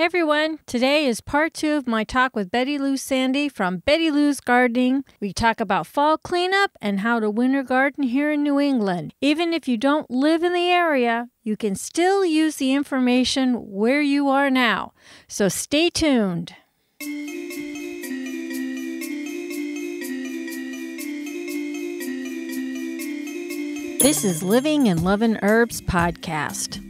Hey everyone, today is part 2 of my talk with Bettylou Sandy from Bettylou's Gardening. We talk about fall cleanup and how to winter garden here in New England. Even if you don't live in the area, you can still use the information where you are now. So stay tuned. This is Living and Lovin Herbs podcast.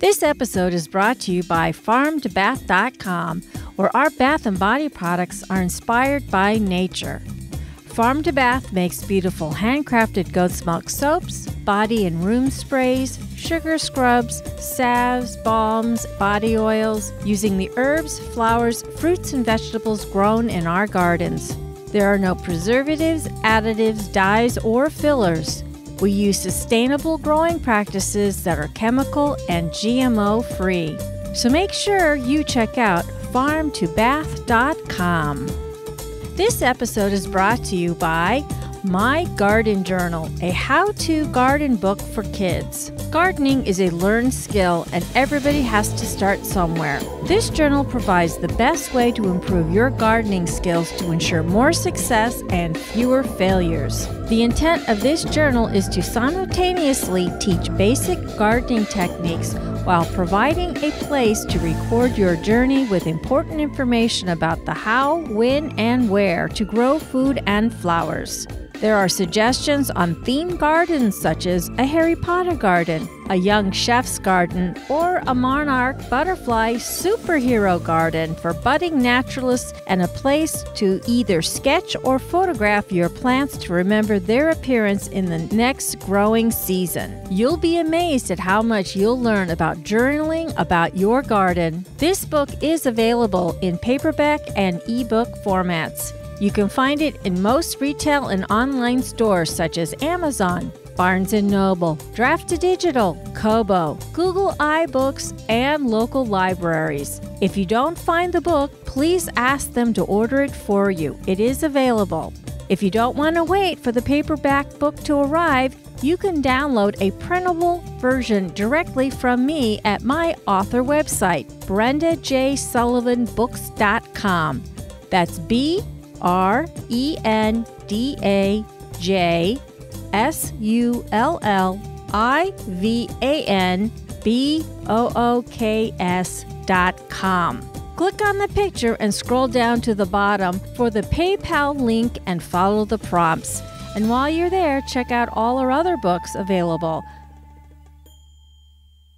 This episode is brought to you by farmtobath.com, where our bath and body products are inspired by nature. Farm to Bath makes beautiful handcrafted goat's milk soaps, body and room sprays, sugar scrubs, salves, balms, body oils, using the herbs, flowers, fruits, and vegetables grown in our gardens. There are no preservatives, additives, dyes, or fillers. We use sustainable growing practices that are chemical and GMO free. So make sure you check out farmtobath.com. This episode is brought to you by My Garden Journal, a how-to garden book for kids. Gardening is a learned skill and everybody has to start somewhere. This journal provides the best way to improve your gardening skills to ensure more success and fewer failures. The intent of this journal is to simultaneously teach basic gardening techniques while providing a place to record your journey with important information about the how, when, and where to grow food and flowers. There are suggestions on themed gardens such as a Harry Potter garden, a young chef's garden, or a monarch butterfly superhero garden for budding naturalists, and a place to either sketch or photograph your plants to remember their appearance in the next growing season. You'll be amazed at how much you'll learn about journaling about your garden. This book is available in paperback and ebook formats. You can find it in most retail and online stores such as Amazon, Barnes & Noble, Draft2Digital, Kobo, Google iBooks, and local libraries. If you don't find the book, please ask them to order it for you. It is available. If you don't want to wait for the paperback book to arrive, you can download a printable version directly from me at my author website, BrendaJSullivanBooks.com. That's BrendaJSullivanBooks.com. Click on the picture and scroll down to the bottom for the PayPal link and follow the prompts. And while you're there, check out all our other books available.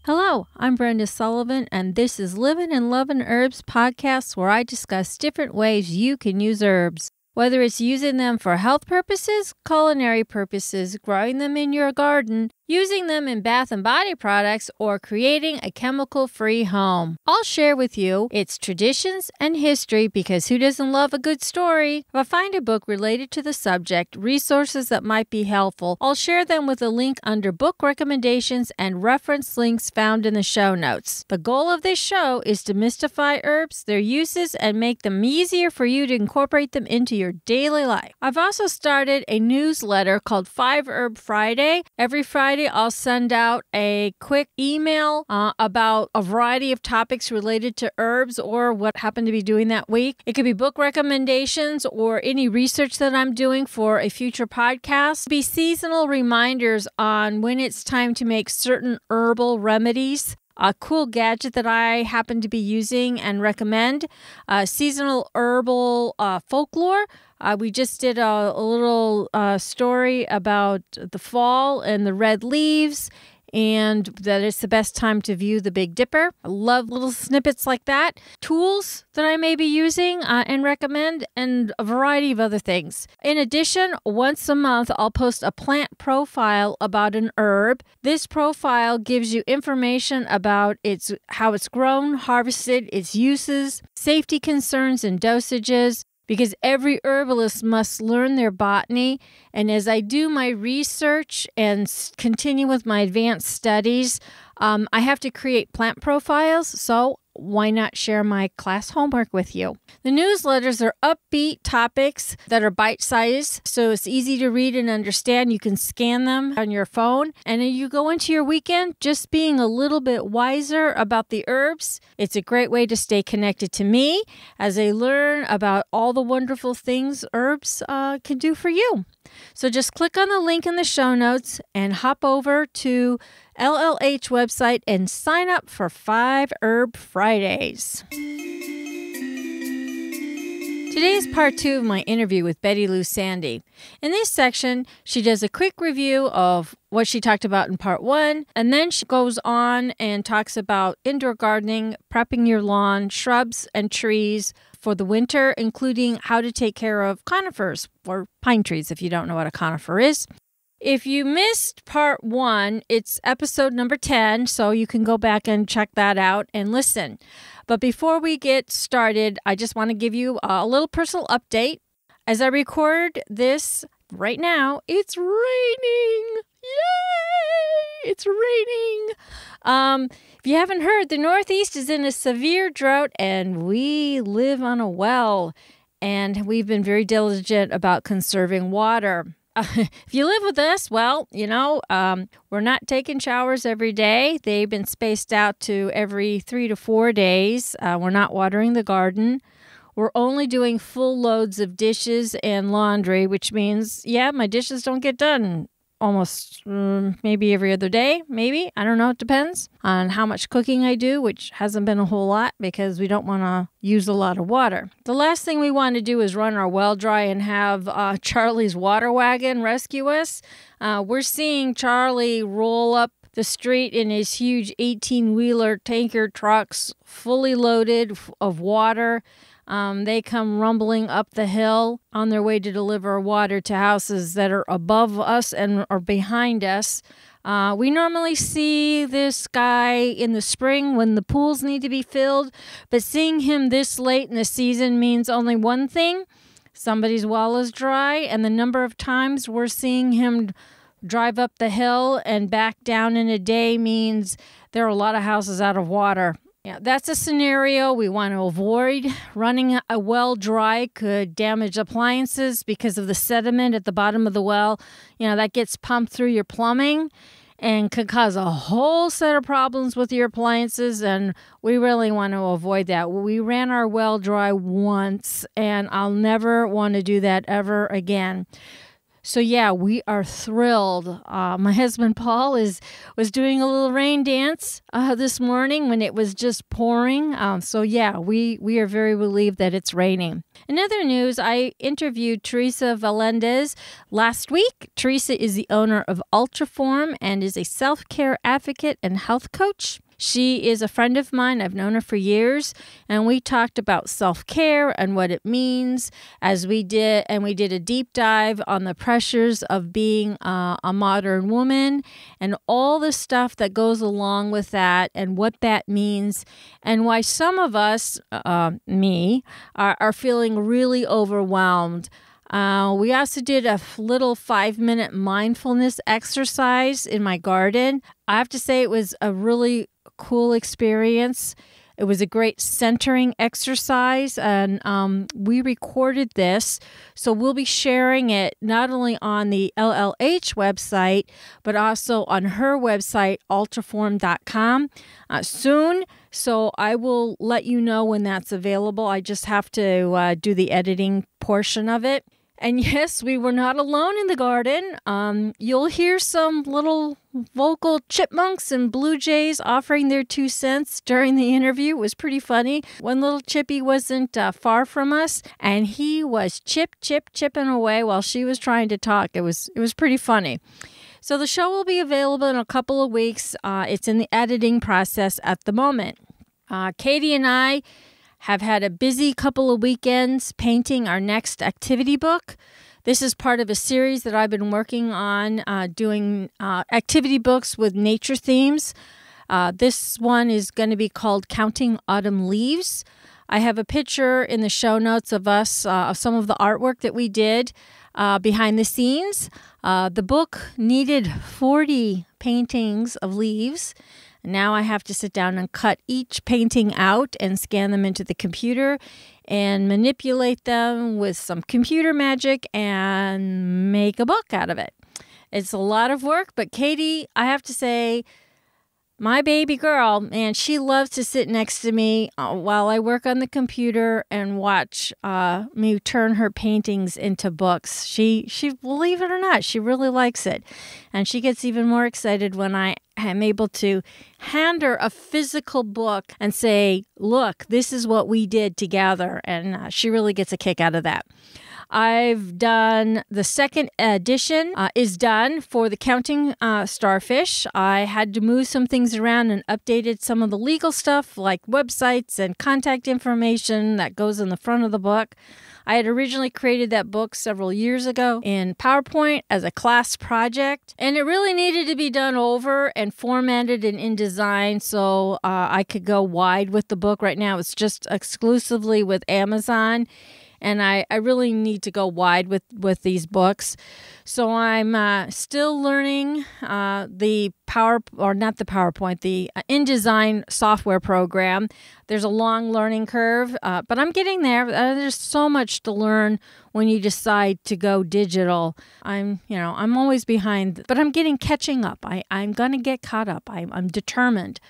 Hello, I'm Brenda Sullivan, and this is Living and Lovin' Herbs podcast, where I discuss different ways you can use herbs. Whether it's using them for health purposes, culinary purposes, growing them in your garden, using them in bath and body products, or creating a chemical-free home. I'll share with you its traditions and history, because who doesn't love a good story? If I find a book related to the subject, resources that might be helpful, I'll share them with a link under book recommendations and reference links found in the show notes. The goal of this show is to demystify herbs, their uses, and make them easier for you to incorporate them into your daily life. I've also started a newsletter called 5 Herb Friday. Every Friday I'll send out a quick email about a variety of topics related to herbs or what happened to be doing that week. It could be book recommendations or any research that I'm doing for a future podcast. It'll be seasonal reminders on when it's time to make certain herbal remedies. A cool gadget that I happen to be using and recommend. Seasonal herbal folklore. We just did a little story about the fall and the red leaves, and that it's the best time to view the Big Dipper. I love little snippets like that. Tools that I may be using and recommend, and a variety of other things. In addition, once a month, I'll post a plant profile about an herb. This profile gives you information about how it's grown, harvested, its uses, safety concerns, and dosages, because every herbalist must learn their botany. And as I do my research and continue with my advanced studies, I have to create plant profiles. So why not share my class homework with you? The newsletters are upbeat topics that are bite-sized, so it's easy to read and understand. You can scan them on your phone, and you go into your weekend just being a little bit wiser about the herbs. It's a great way to stay connected to me as I learn about all the wonderful things herbs can do for you. So just click on the link in the show notes and hop over to LLH website and sign up for 5 Herb Fridays. Today is part 2 of my interview with Bettylou Sandy. In this section, she does a quick review of what she talked about in part 1, and then she goes on and talks about indoor gardening, prepping your lawn, shrubs, and trees for the winter, including how to take care of conifers or pine trees if you don't know what a conifer is. If you missed part 1, it's episode number 10, so you can go back and check that out and listen. But before we get started, I just want to give you a little personal update. As I record this right now, it's raining! Yay! It's raining! If you haven't heard, the Northeast is in a severe drought, and we live on a well. And we've been very diligent about conserving water. If you live with us, well, you know, we're not taking showers every day. They've been spaced out to every 3 to 4 days. We're not watering the garden. We're only doing full loads of dishes and laundry, which means, yeah, my dishes don't get done almost maybe every other day, maybe. I don't know. It depends on how much cooking I do, which hasn't been a whole lot because we don't want to use a lot of water. The last thing we want to do is run our well dry and have Charlie's water wagon rescue us. We're seeing Charlie roll up the street in his huge 18-wheeler tanker trucks, fully loaded of water. They come rumbling up the hill on their way to deliver water to houses that are above us and are behind us. We normally see this guy in the spring when the pools need to be filled, but seeing him this late in the season means only one thing. Somebody's well is dry, and the number of times we're seeing him drive up the hill and back down in a day means there are a lot of houses out of water. Yeah, that's a scenario we want to avoid. Running a well dry could damage appliances because of the sediment at the bottom of the well. You know, that gets pumped through your plumbing and could cause a whole set of problems with your appliances, and we really want to avoid that. We ran our well dry once, and I'll never want to do that ever again. So yeah, we are thrilled. My husband, Paul, was doing a little rain dance this morning when it was just pouring. So yeah, we are very relieved that it's raining. In other news, I interviewed Teresa Valendzas last week. Teresa is the owner of Ultraform and is a self-care advocate and health coach. She is a friend of mine. I've known her for years, and we talked about self-care and what it means and we did a deep dive on the pressures of being a modern woman and all the stuff that goes along with that and what that means and why some of us, me, are feeling really overwhelmed. We also did a little 5-minute mindfulness exercise in my garden. I have to say it was a really cool experience. It was a great centering exercise, and we recorded this, so we'll be sharing it not only on the LLH website, but also on her website, ultraform.com, soon. So I will let you know when that's available. I just have to do the editing portion of it. And yes, we were not alone in the garden. You'll hear some little vocal chipmunks and blue jays offering their 2 cents during the interview. It was pretty funny. One little chippy wasn't far from us, and he was chipping away while she was trying to talk. It was pretty funny. So the show will be available in a couple of weeks. It's in the editing process at the moment. Katie and I have had a busy couple of weekends painting our next activity book. This is part of a series that I've been working on, doing activity books with nature themes. This one is going to be called Counting Autumn Leaves. I have a picture in the show notes of us, of some of the artwork that we did behind the scenes. The book needed 40 paintings of leaves. Now I have to sit down and cut each painting out and scan them into the computer and manipulate them with some computer magic and make a book out of it. It's a lot of work, but Katie, I have to say, my baby girl, man, she loves to sit next to me while I work on the computer and watch me turn her paintings into books. She, believe it or not, she really likes it. And she gets even more excited when I am able to hand her a physical book and say, look, this is what we did together. And she really gets a kick out of that. I've done the second edition is done for the Counting Starfish. I had to move some things around and updated some of the legal stuff like websites and contact information that goes in the front of the book. I had originally created that book several years ago in PowerPoint as a class project, and it really needed to be done over and formatted in InDesign so I could go wide with the book. Right now, it's just exclusively with Amazon. And I really need to go wide with these books. So I'm still learning the InDesign software program. There's a long learning curve, but I'm getting there. There's so much to learn when you decide to go digital. I'm always behind, but I'm catching up. I'm going to get caught up. I'm determined.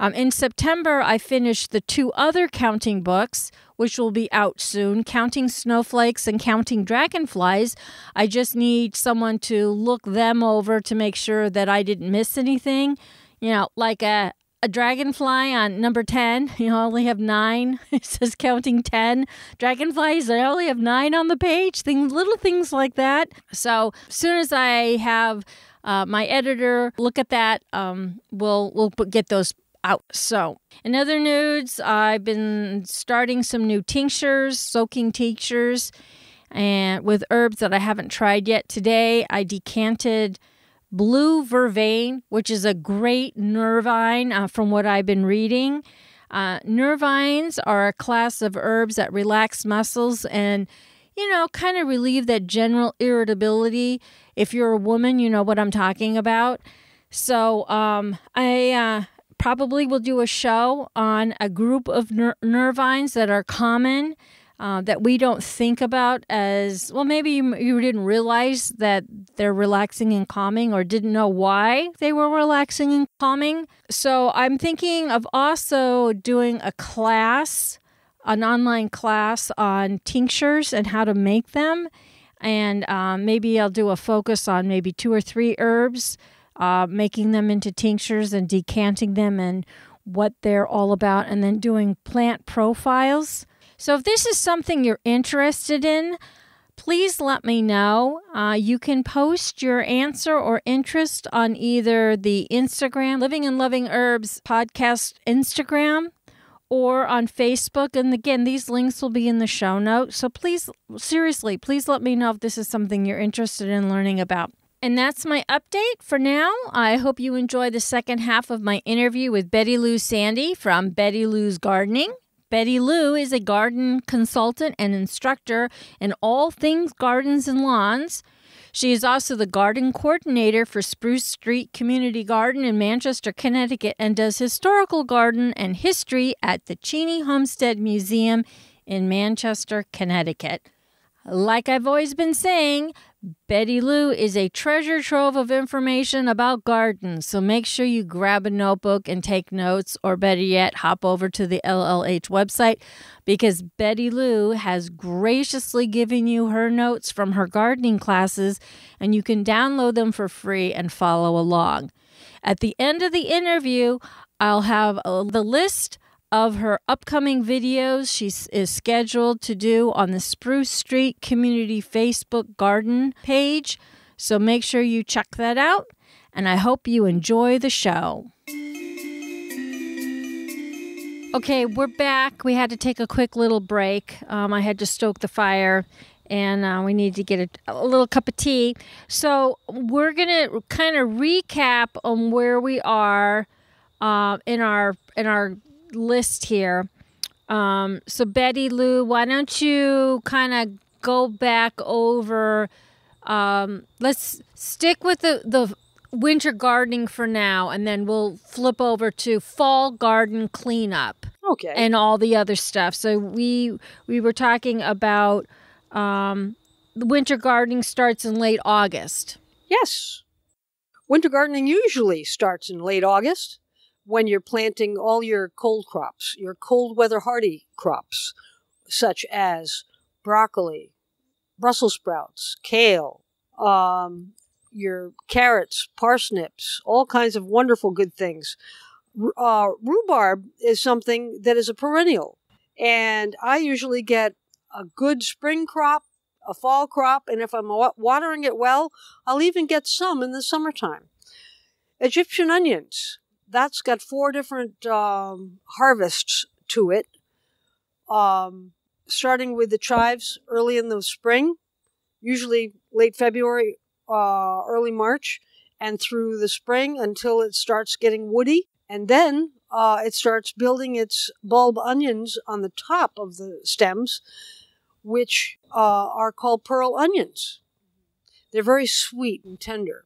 In September, I finished the two other counting books, which will be out soon, Counting Snowflakes and Counting Dragonflies. I just need someone to look them over to make sure that I didn't miss anything. You know, like a dragonfly on number 10. You know, I only have 9. It says counting 10. Dragonflies, I only have 9 on the page. Little things like that. So as soon as I have my editor look at that, we'll get those out. So in other news, I've been starting some new tinctures, soaking tinctures, and with herbs that I haven't tried yet. Today I decanted blue vervain, which is a great nervine from what I've been reading. Nervines are a class of herbs that relax muscles and kind of relieve that general irritability. If you're a woman, you know what I'm talking about. So I probably will do a show on a group of nervines that are common that we don't think about as, well, maybe you didn't realize that they're relaxing and calming or didn't know why they were relaxing and calming. So I'm thinking of also doing a class, an online class on tinctures and how to make them. And maybe I'll do a focus on maybe 2 or 3 herbs, making them into tinctures and decanting them and what they're all about, and then doing plant profiles. So if this is something you're interested in, please let me know. You can post your answer or interest on either the Instagram, Living and Lovin Herbs podcast Instagram, or on Facebook. And again, these links will be in the show notes. So please, seriously, please let me know if this is something you're interested in learning about. And that's my update for now. I hope you enjoy the second half of my interview with Bettylou Sandy from Bettylou's Gardening. Bettylou is a garden consultant and instructor in all things gardens and lawns. She is also the garden coordinator for Spruce Street Community Garden in Manchester, Connecticut, and does historical garden and history at the Cheney Homestead Museum in Manchester, Connecticut. Like I've always been saying, Bettylou is a treasure trove of information about gardens, so make sure you grab a notebook and take notes, or better yet, hop over to the LLH website, because Bettylou has graciously given you her notes from her gardening classes, and you can download them for free and follow along. At the end of the interview, I'll have the list of her upcoming videos she is scheduled to do on the Spruce Street Community Facebook Garden page. So make sure you check that out, and I hope you enjoy the show. Okay, we're back. We had to take a quick little break. I had to stoke the fire, and we need to get a little cup of tea. So we're going to kind of recap on where we are in our list here. So Bettylou, why don't you kind of go back over, let's stick with the winter gardening for now, and then we'll flip over to fall garden cleanup. Okay. And all the other stuff. So we were talking about the winter gardening starts in late August. Yes. Winter gardening usually starts in late August when you're planting all your cold crops, your cold weather hardy crops, such as broccoli, Brussels sprouts, kale, your carrots, parsnips, all kinds of wonderful good things. Rhubarb is something that is a perennial, and I usually get a good spring crop, a fall crop, and if I'm watering it well, I'll even get some in the summertime. Egyptian onions, that's got four different harvests to it, starting with the chives early in the spring, usually late February, early March, and through the spring until it starts getting woody. And then it starts building its bulb onions on the top of the stems, which are called pearl onions. They're very sweet and tender.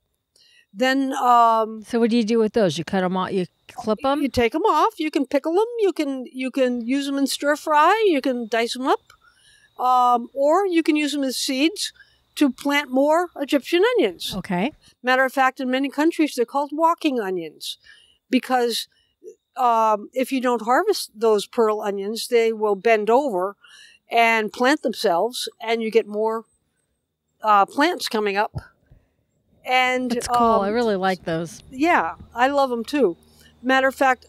Then, so what do you do with those? You cut them off. You clip them. You take them off. You can pickle them. You can use them in stir fry. You can dice them up, or you can use them as seeds to plant more Egyptian onions. Okay. Matter of fact, in many countries they're called walking onions. Because if you don't harvest those pearl onions, they will bend over and plant themselves, and you get more plants coming up. And that's cool. I really like those. Yeah, I love them too. Matter of fact,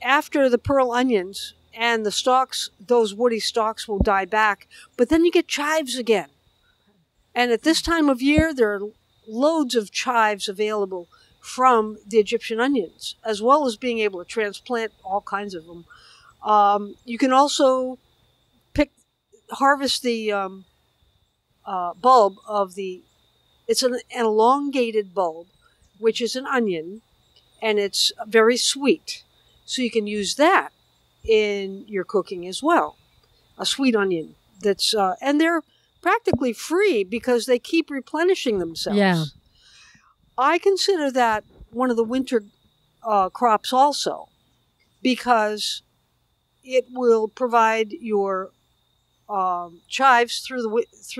after the pearl onions and the stalks, those woody stalks will die back, but then you get chives again. And at this time of year, there are loads of chives available from the Egyptian onions, as well as being able to transplant all kinds of them. You can also harvest the bulb of the, it's an elongated bulb, which is an onion, and it's very sweet. So you can use that in your cooking as well, a sweet onion. That's and they're practically free because they keep replenishing themselves. Yeah. I consider that one of the winter crops also, because it will provide your chives through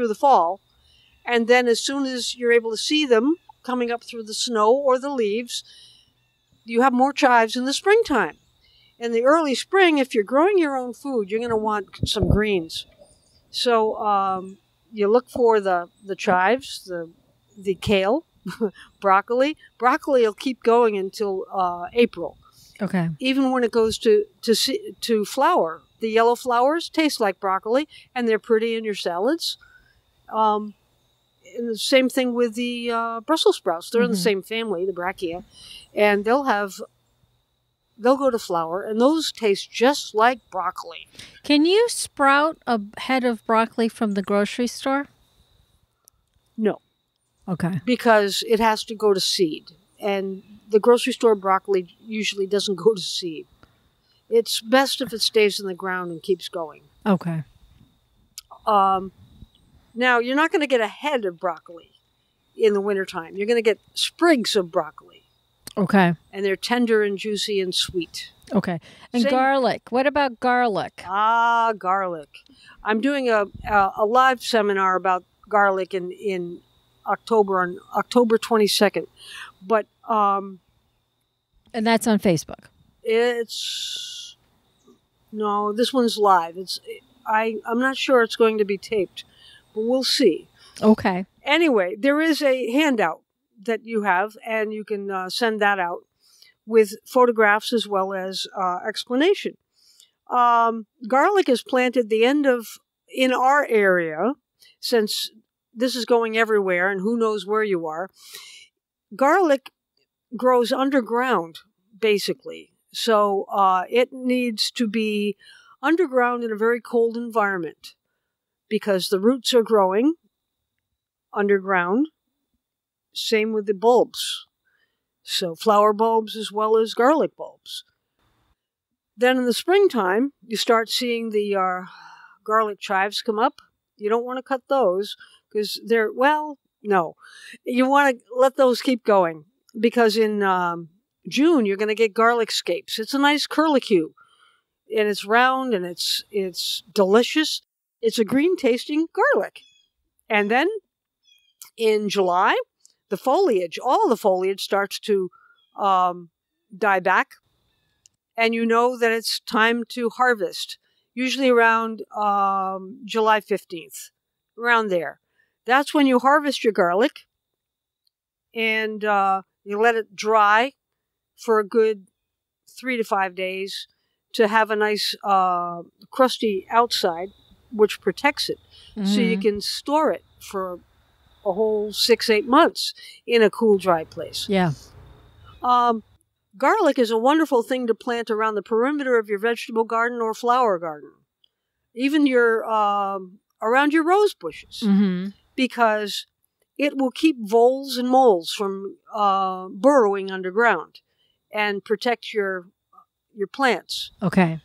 the fall, and then as soon as you're able to see them coming up through the snow or the leaves, you have more chives in the springtime. In the early spring, if you're growing your own food, you're going to want some greens. So you look for the chives, the kale, broccoli will keep going until April. Okay. Even when it goes to flower, the yellow flowers taste like broccoli, and they're pretty in your salads. And the same thing with the Brussels sprouts. They're in the same family, the Brassica, and they'll go to flower, and those taste just like broccoli. Can you sprout a head of broccoli from the grocery store? No. Okay. Because it has to go to seed. And the grocery store broccoli usually doesn't go to seed. It's best if it stays in the ground and keeps going. Okay. Now, you're not going to get a head of broccoli in the wintertime. You're going to get sprigs of broccoli. Okay. And they're tender and juicy and sweet. Okay. And garlic. What about garlic? Ah, garlic. I'm doing a live seminar about garlic in October, on October 22nd. But and that's on Facebook. It's no, this one's live. It's I'm not sure it's going to be taped, but we'll see. Okay. Anyway, there is a handout that you have, and you can send that out with photographs as well as explanation. Garlic is planted the end of in our area, since this is going everywhere, and who knows where you are. Garlic grows underground, basically. So it needs to be underground in a very cold environment because the roots are growing underground. Same with the bulbs. So flower bulbs as well as garlic bulbs. Then in the springtime, you start seeing the garlic chives come up. You don't want to cut those. Because they're, well, No. You want to let those keep going because in June you're going to get garlic scapes. It's a nice curlicue, and it's round and it's delicious. It's a green tasting garlic. And then in July, the foliage, all the foliage starts to die back, and you know that it's time to harvest, usually around July 15th, around there. That's when you harvest your garlic, and you let it dry for a good 3 to 5 days to have a nice crusty outside, which protects it. Mm-hmm. So you can store it for a whole 6-8 months in a cool, dry place. Yeah. Garlic is a wonderful thing to plant around the perimeter of your vegetable garden or flower garden, even your around your rose bushes, mm-hmm. because it will keep voles and moles from burrowing underground and protect your plants. Okay.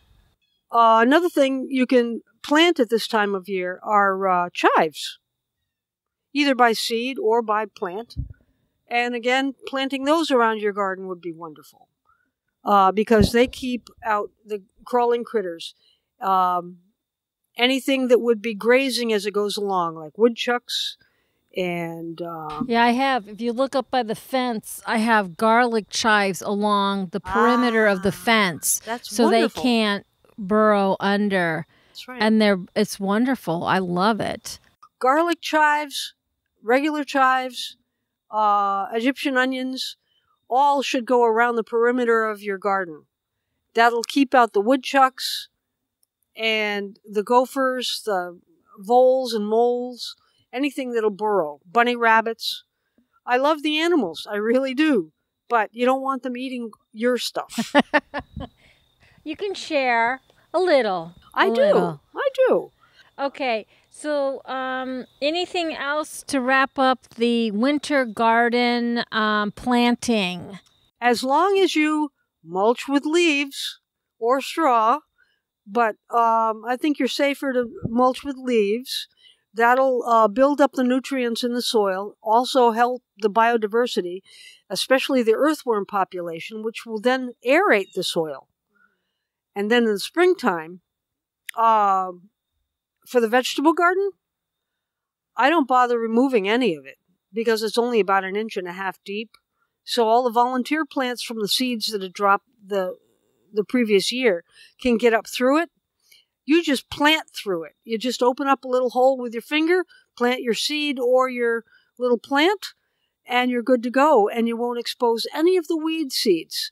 Another thing you can plant at this time of year are chives, either by seed or by plant. And again, planting those around your garden would be wonderful because they keep out the crawling critters. Anything that would be grazing as it goes along, like woodchucks and... yeah, I have. If you look up by the fence, I have garlic chives along the perimeter of the fence. That's so wonderful. They can't burrow under. That's right. And it's wonderful. I love it. Garlic chives, regular chives... Egyptian onions, all should go around the perimeter of your garden. That'll keep out the woodchucks and the gophers, the voles and moles, anything that'll burrow. Bunny rabbits. I love the animals. I really do. But you don't want them eating your stuff. You can share a little. I do. Okay. So anything else to wrap up the winter garden planting? As long as you mulch with leaves or straw, but I think you're safer to mulch with leaves. That'll build up the nutrients in the soil, also help the biodiversity, especially the earthworm population, which will then aerate the soil. And then in the springtime, for the vegetable garden, I don't bother removing any of it because it's only about 1.5 inches deep. So all the volunteer plants from the seeds that had dropped the previous year can get up through it. You just plant through it. You just open up a little hole with your finger, plant your seed or your little plant, and you're good to go. And you won't expose any of the weed seeds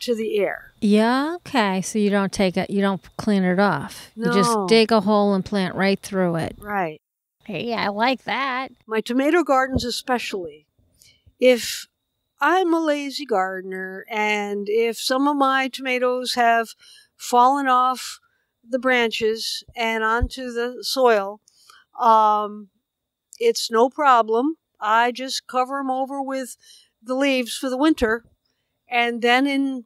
to the air. Yeah, okay. So you don't take it, you don't clean it off. No. You just dig a hole and plant right through it. Right. Hey, I like that. My tomato gardens especially. If I'm a lazy gardener and if some of my tomatoes have fallen off the branches and onto the soil, it's no problem. I just cover them over with the leaves for the winter. And then in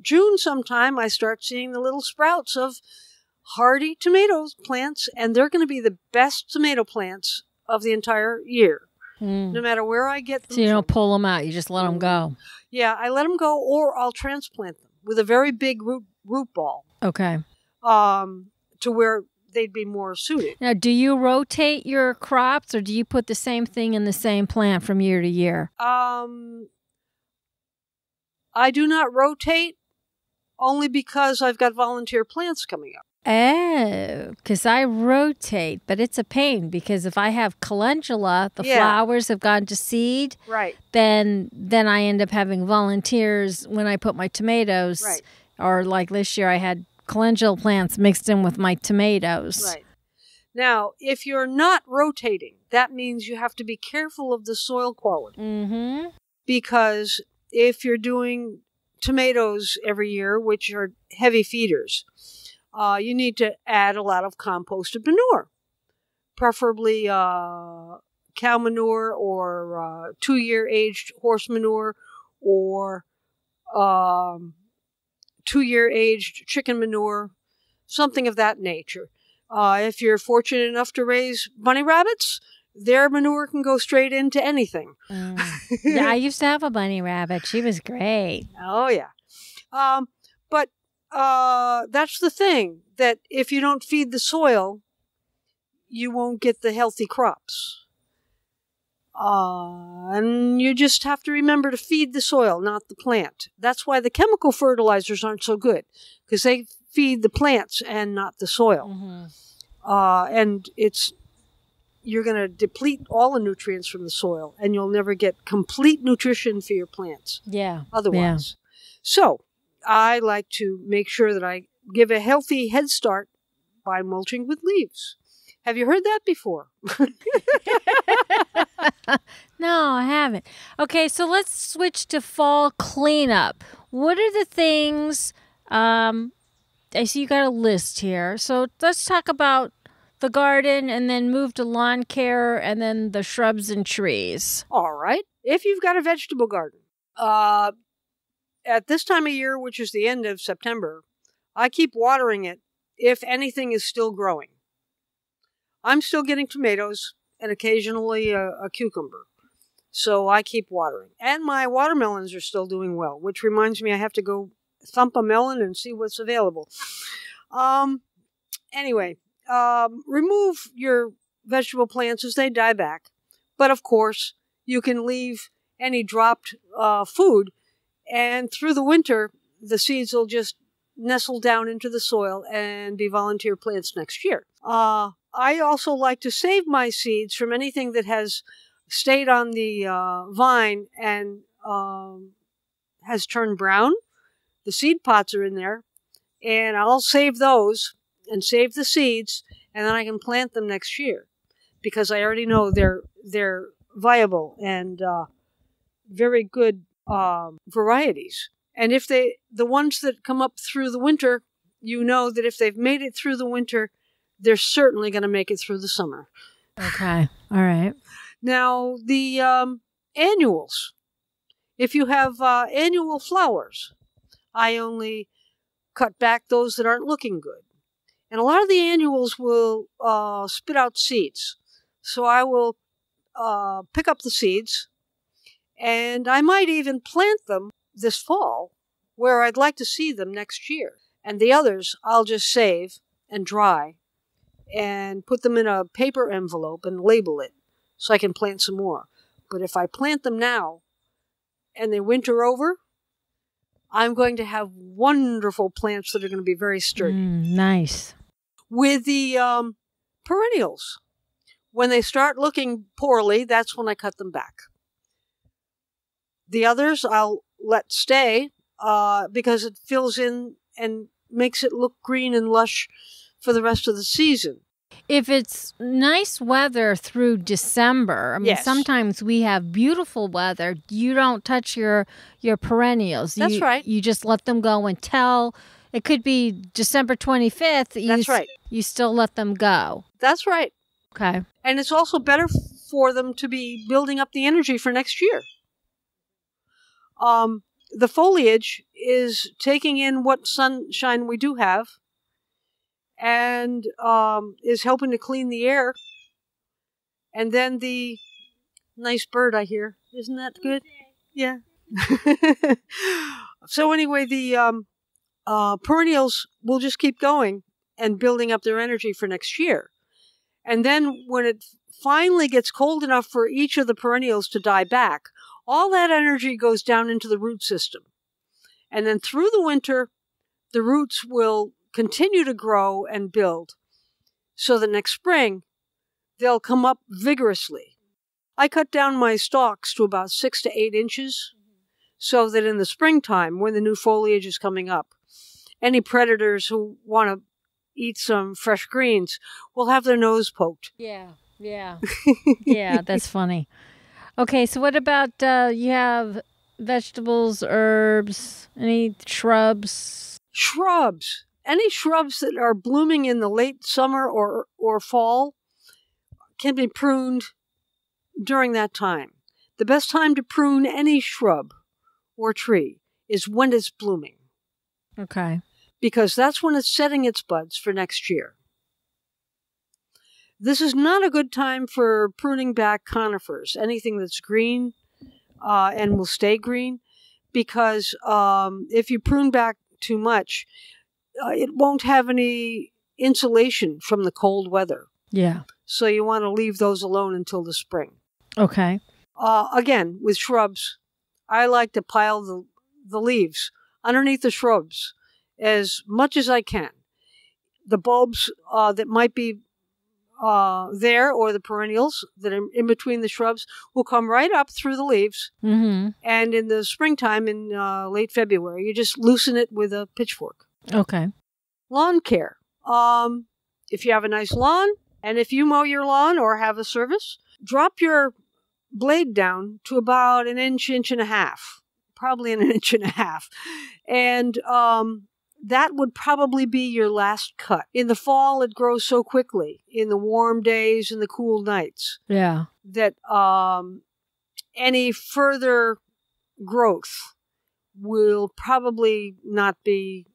June sometime, I start seeing the little sprouts of hardy tomato plants, and they're going to be the best tomato plants of the entire year, no matter where I get them. So you don't pull them out. You just let them go. Yeah, I let them go, or I'll transplant them with a very big root ball. Okay. To where they'd be more suited. Now, do you rotate your crops, or do you put the same thing in the same plant from year to year? I do not rotate only because I've got volunteer plants coming up. Oh, because I rotate, but it's a pain because if I have calendula, the flowers have gone to seed. Right. Then I end up having volunteers when I put my tomatoes. Right. Or like this year I had calendula plants mixed in with my tomatoes. Right. Now, if you're not rotating, that means you have to be careful of the soil quality. Mm-hmm. Because... if you're doing tomatoes every year, which are heavy feeders, you need to add a lot of composted manure, preferably cow manure or two-year-aged horse manure or two-year-aged chicken manure, something of that nature. If you're fortunate enough to raise bunny rabbits, their manure can go straight into anything. Yeah, I used to have a bunny rabbit. She was great. Oh, yeah. But that's the thing, that if you don't feed the soil, you won't get the healthy crops. And you just have to remember to feed the soil, not the plant. That's why the chemical fertilizers aren't so good, because they feed the plants and not the soil. Mm-hmm. And it's... you're going to deplete all the nutrients from the soil, and you'll never get complete nutrition for your plants. Yeah. Otherwise. Yeah. So I like to make sure that I give a healthy head start by mulching with leaves. Have you heard that before? No, I haven't. Okay, so let's switch to fall cleanup. What are the things, I see you got a list here. So let's talk about the garden, and then move to lawn care, and then the shrubs and trees. All right. If you've got a vegetable garden, at this time of year, which is the end of September, I keep watering it if anything is still growing. I'm still getting tomatoes and occasionally a cucumber, so I keep watering. And my watermelons are still doing well, which reminds me I have to go thump a melon and see what's available. Anyway. Remove your vegetable plants as they die back. But of course, you can leave any dropped food, and through the winter, the seeds will just nestle down into the soil and be volunteer plants next year. I also like to save my seeds from anything that has stayed on the vine and has turned brown. The seed pots are in there, and I'll save those and save the seeds, and then I can plant them next year because I already know they're viable and very good varieties. And if the ones that come up through the winter, you know that if they've made it through the winter, they're certainly going to make it through the summer. Okay. All right. Now, the annuals. If you have annual flowers, I only cut back those that aren't looking good. And a lot of the annuals will spit out seeds. So I will pick up the seeds, and I might even plant them this fall where I'd like to see them next year. And the others I'll just save and dry and put them in a paper envelope and label it so I can plant some more. But if I plant them now and they winter over, I'm going to have wonderful plants that are going to be very sturdy. Nice. With the perennials, when they start looking poorly, that's when I cut them back. The others I'll let stay because it fills in and makes it look green and lush for the rest of the season. If it's nice weather through December, I mean, yes. Sometimes we have beautiful weather. You don't touch your perennials. That's right. You just let them go until it could be December 25th. That's right. You still let them go. That's right. Okay. And it's also better for them to be building up the energy for next year. The foliage is taking in what sunshine we do have, and is helping to clean the air. And then the nice bird I hear. Isn't that good? Yeah. So anyway, the perennials will just keep going and building up their energy for next year. And then when it finally gets cold enough for each of the perennials to die back, all that energy goes down into the root system. And then through the winter, the roots will continue to grow and build so that next spring they'll come up vigorously. I cut down my stalks to about 6 to 8 inches so that in the springtime, when the new foliage is coming up, any predators who want to eat some fresh greens will have their nose poked. Yeah, yeah. Yeah, that's funny. Okay, so what about you have vegetables, herbs, any shrubs? Shrubs. Any shrubs that are blooming in the late summer or fall can be pruned during that time. The best time to prune any shrub or tree is when it's blooming. Okay. Because that's when it's setting its buds for next year. This is not a good time for pruning back conifers, anything that's green and will stay green, because if you prune back too much, it won't have any insulation from the cold weather. Yeah. So you want to leave those alone until the spring. Okay. Again, with shrubs, I like to pile the leaves underneath the shrubs as much as I can. The bulbs that might be there, or the perennials that are in between the shrubs, will come right up through the leaves. Mm-hmm. And in the springtime, in late February, you just loosen it with a pitchfork. Okay. Lawn care. If you have a nice lawn, and if you mow your lawn or have a service, drop your blade down to about an inch, inch and a half, probably an inch and a half. And that would probably be your last cut. In the fall, it grows so quickly in the warm days and the cool nights. Yeah. That any further growth will probably not be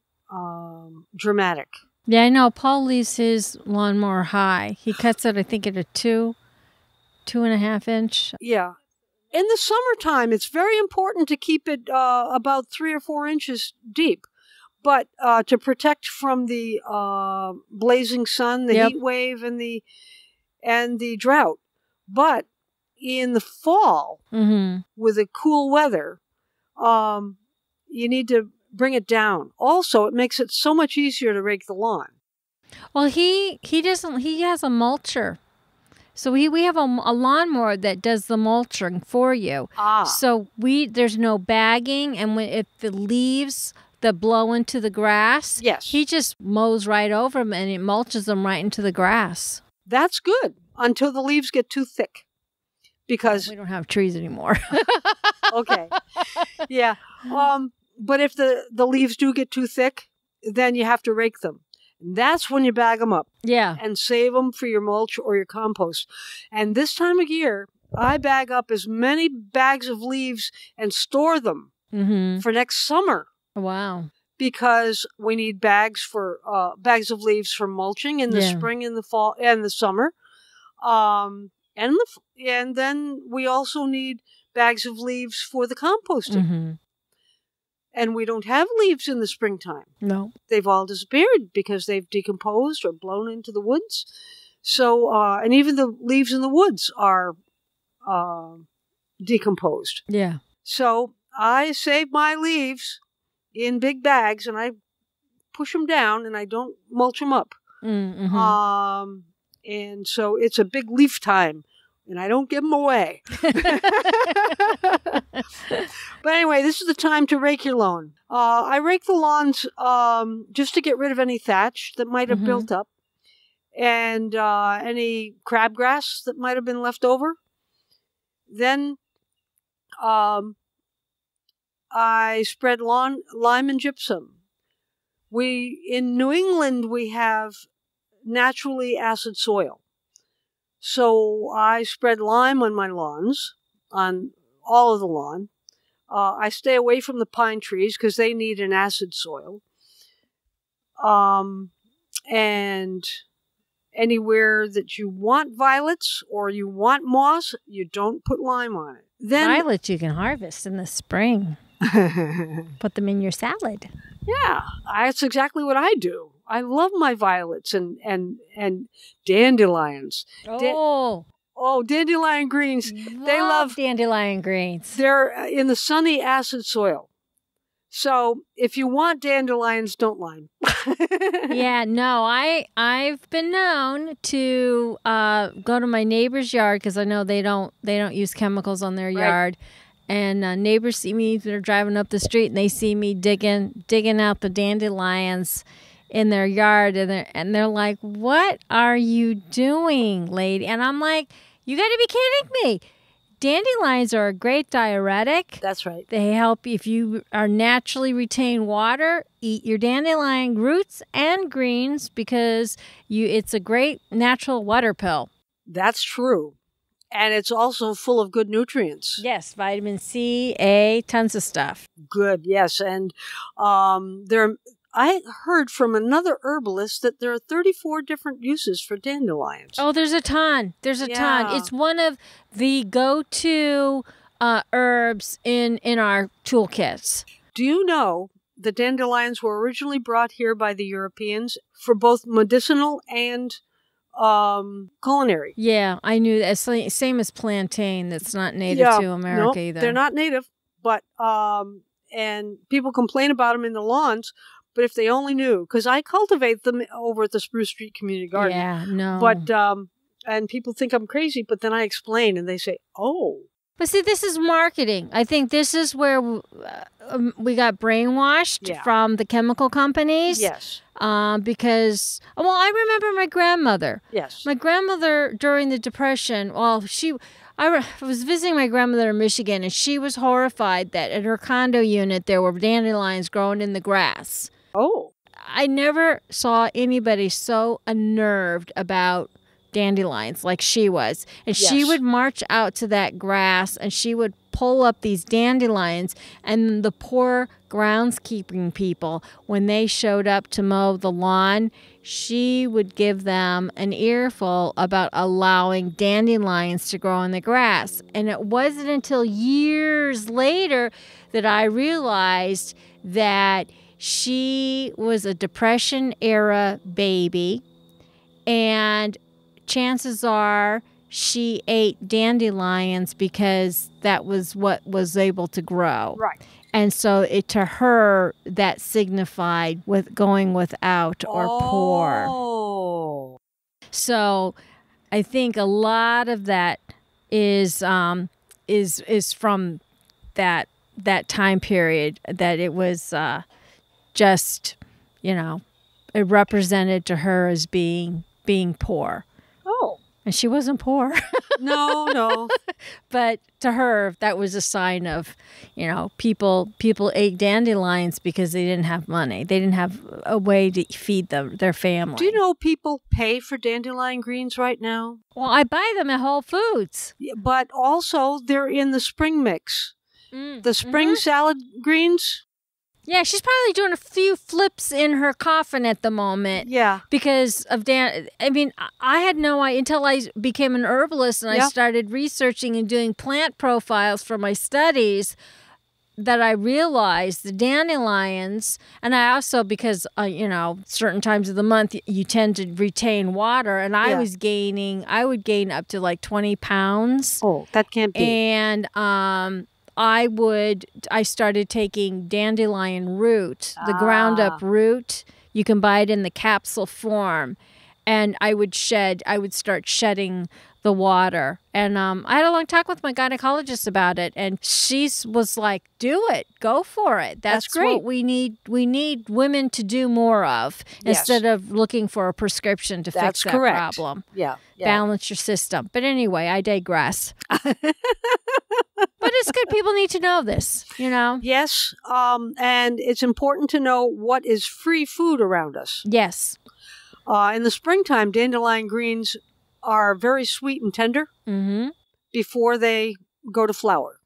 dramatic. Yeah, I know. Paul leaves his lawnmower high. He cuts it, I think, at a 2.5 inch. Yeah. In the summertime, it's very important to keep it about 3 or 4 inches deep. But to protect from the blazing sun, the heat wave, and the drought. But in the fall, with the cool weather, you need to bring it down. Also, it makes it so much easier to rake the lawn. Well, he doesn't. He has a mulcher, so we have a lawnmower that does the mulching for you. Ah. So there's no bagging, and if the leaves that blow into the grass, yes, he just mows right over them and it mulches them right into the grass. That's good until the leaves get too thick, because we don't have trees anymore. Okay. Yeah. But if the leaves do get too thick, then you have to rake them. That's when you bag them up. Yeah. And save them for your mulch or your compost. And this time of year, I bag up as many bags of leaves and store them for next summer. Wow. Because we need bags for bags of leaves for mulching in the spring and the fall and the summer. And then we also need bags of leaves for the composting. And we don't have leaves in the springtime. No. They've all disappeared because they've decomposed or blown into the woods. So, and even the leaves in the woods are decomposed. Yeah. So I save my leaves in big bags, and I push them down, and I don't mulch them up. And so it's a big leaf time, and I don't give them away. But anyway, this is the time to rake your lawn. I rake the lawns just to get rid of any thatch that might have built up, and any crabgrass that might have been left over. Then I spread lime and gypsum. In New England, we have naturally acid soil. So I spread lime on my lawns, on all of the lawn. I stay away from the pine trees because they need an acid soil. And anywhere that you want violets or you want moss, you don't put lime on it. Then violets you can harvest in the spring. Put them in your salad. Yeah, that's exactly what I do. I love my violets and dandelions. Dandelion greens. They love dandelion greens. They're in the sunny acid soil. So if you want dandelions, don't lime. Yeah, no, I've been known to go to my neighbor's yard because I know they don't use chemicals on their yard. And neighbors see me, they're driving up the street, and they see me digging out the dandelions in their yard. And they're like, what are you doing, lady? And I'm like, you got to be kidding me. Dandelions are a great diuretic. That's right. They help if you are naturally retain water. Eat your dandelion roots and greens because it's a great natural water pill. That's true. And it's also full of good nutrients. Yes, vitamin C, A, tons of stuff. Good, yes. And I heard from another herbalist that there are 34 different uses for dandelions. Oh, there's a ton. There's a ton. It's one of the go-to herbs in our toolkits. Do you know the dandelions were originally brought here by the Europeans for both medicinal and culinary? Yeah, I knew that. Same as plantain. That's not native to America either. They're not native, but and people complain about them in the lawns. But if they only knew, because I cultivate them over at the Spruce Street Community Garden. Yeah, no. But, and people think I'm crazy, but then I explain and they say, oh. But see, this is marketing. I think this is where we got brainwashed from the chemical companies. Yes. Because, well, I remember my grandmother. Yes. My grandmother during the Depression, well, I was visiting my grandmother in Michigan, and she was horrified that at her condo unit there were dandelions growing in the grass. Oh. I never saw anybody so unnerved about dandelions like she was. And she would march out to that grass, and she would pull up these dandelions, and the poor groundskeeping people, when they showed up to mow the lawn, she would give them an earful about allowing dandelions to grow in the grass. And it wasn't until years later that I realized that she was a Depression-era baby, and chances are she ate dandelions because that was what was able to grow. Right. And so to her, that signified with going without or poor. Oh. So I think a lot of that is from that time period, that it was just, you know, it represented to her as being poor. Oh. And she wasn't poor. No. But to her, that was a sign of, you know, people ate dandelions because they didn't have money. They didn't have a way to feed their family. Do you know people pay for dandelion greens right now? Well, I buy them at Whole Foods. But also, they're in the spring mix. The spring salad greens. Yeah, she's probably doing a few flips in her coffin at the moment. Yeah. Because of I mean, I had no idea until I became an herbalist and I started researching and doing plant profiles for my studies that I realized the dandelions, and I also, because, you know, certain times of the month, you tend to retain water, and I was gaining, I would gain up to like 20 pounds. Oh, that can't be. And, I started taking dandelion root, the ground up root. You can buy it in the capsule form. And I would start shedding the water. And I had a long talk with my gynecologist about it. And she was like, do it. Go for it. That's great. What we need. We need women to do more of instead of looking for a prescription to fix that problem. Yeah. Balance your system. But anyway, I digress. But it's good. People need to know this, you know? Yes. And it's important to know what is free food around us. Yes. In the springtime, dandelion greens are very sweet and tender before they go to flower.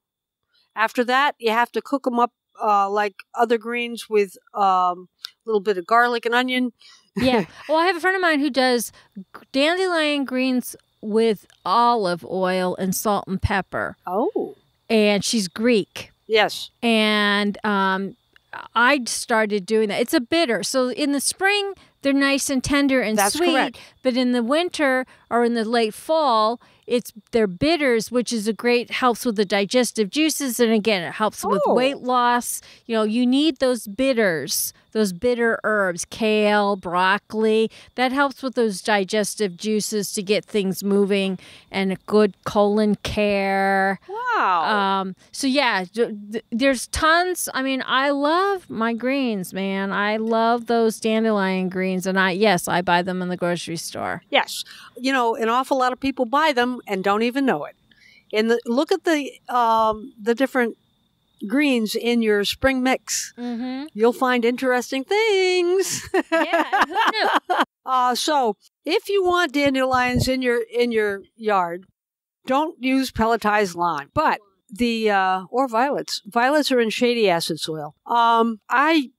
After that, you have to cook them up like other greens with a little bit of garlic and onion. Yeah. Well, I have a friend of mine who does dandelion greens with olive oil and salt and pepper. Oh. And she's Greek. Yes. And I started doing that. It's a bitter. So in the spring, they're nice and tender and sweet. Correct. But in the winter or in the late fall, they're bitters, which is a great, helps with the digestive juices. And again, it helps with weight loss. You know, you need those bitters, those bitter herbs, kale, broccoli. That helps with those digestive juices to get things moving and a good colon care. Wow. So yeah, there's tons. I mean, I love my greens, man. I love those dandelion greens. And I buy them in the grocery store. Yes. You know, an awful lot of people buy them and don't even know it. And look at the different greens in your spring mix. You'll find interesting things. Yeah, who knew? So if you want dandelions in your yard, don't use pelletized lime. But or violets. Violets are in shady acid soil. I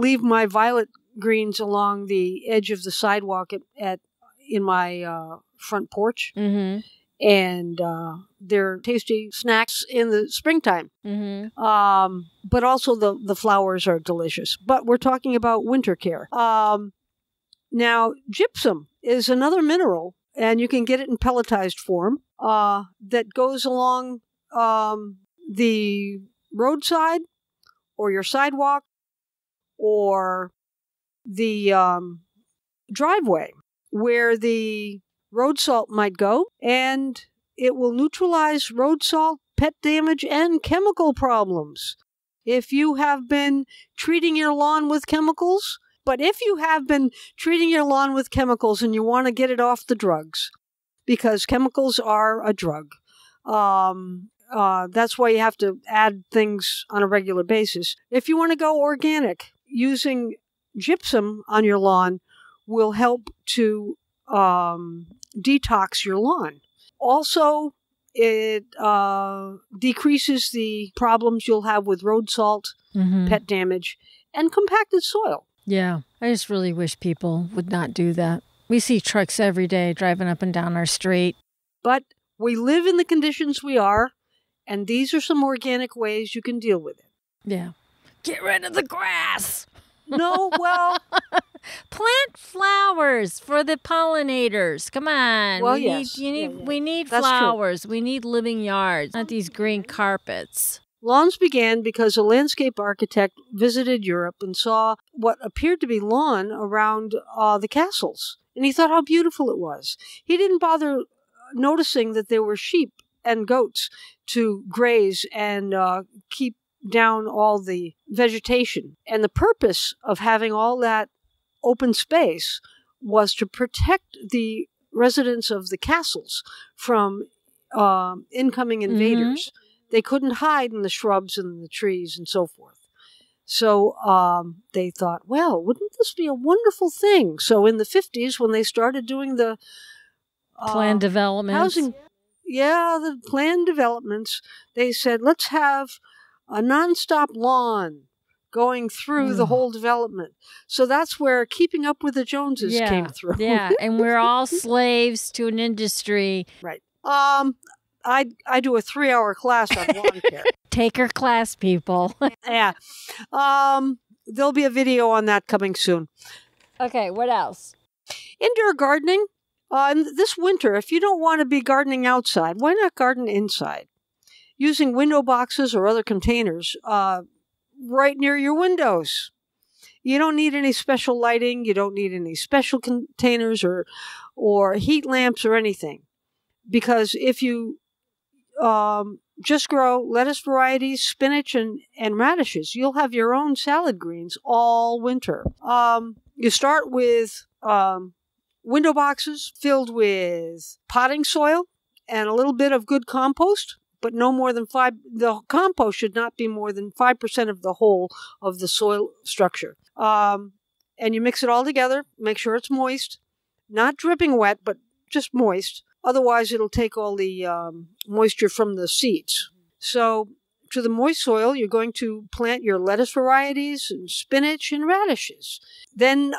leave my violet greens along the edge of the sidewalk in my front porch. Mm-hmm. And they're tasty snacks in the springtime. Mm-hmm. But also the flowers are delicious. But we're talking about winter care. Now, gypsum is another mineral, and you can get it in pelletized form, that goes along the roadside or your sidewalk or the driveway where the road salt might go, and it will neutralize road salt, pet damage, and chemical problems. If you have been treating your lawn with chemicals, and you want to get it off the drugs, because chemicals are a drug, that's why you have to add things on a regular basis. If you want to go organic, using gypsum on your lawn will help to detox your lawn. Also, it decreases the problems you'll have with road salt, mm-hmm. pet damage, and compacted soil. Yeah, I just really wish people would not do that. We see trucks every day driving up and down our street. But we live in the conditions we are, and these are some organic ways you can deal with it. Yeah. Get rid of the grass. No, well. Plant flowers for the pollinators. Come on. Well, we need flowers. True. We need living yards, not these green carpets. Lawns began because a landscape architect visited Europe and saw what appeared to be lawn around the castles. And he thought how beautiful it was. He didn't bother noticing that there were sheep and goats to graze and keep down all the vegetation. And the purpose of having all that open space was to protect the residents of the castles from incoming invaders. Mm-hmm. They couldn't hide in the shrubs and the trees and so forth. So they thought, well, wouldn't this be a wonderful thing? So in the 50s, when they started doing the planned developments, the planned developments, they said, let's have a nonstop lawn going through the whole development. So that's where Keeping Up with the Joneses came through. Yeah, and we're all slaves to an industry. Right. I do a 3-hour class on lawn care. Take her class, people. Yeah. There'll be a video on that coming soon. Okay, what else? Indoor gardening. This winter, if you don't want to be gardening outside, why not garden inside? Using window boxes or other containers right near your windows. You don't need any special lighting. You don't need any special containers or heat lamps or anything. Because if you just grow lettuce varieties, spinach, and radishes, you'll have your own salad greens all winter. You start with window boxes filled with potting soil and a little bit of good compost, but no more than the compost should not be more than 5% of the whole of the soil structure. And you mix it all together, make sure it's moist, not dripping wet, but just moist. Otherwise, it'll take all the moisture from the seeds. So to the moist soil, you're going to plant your lettuce varieties and spinach and radishes. Then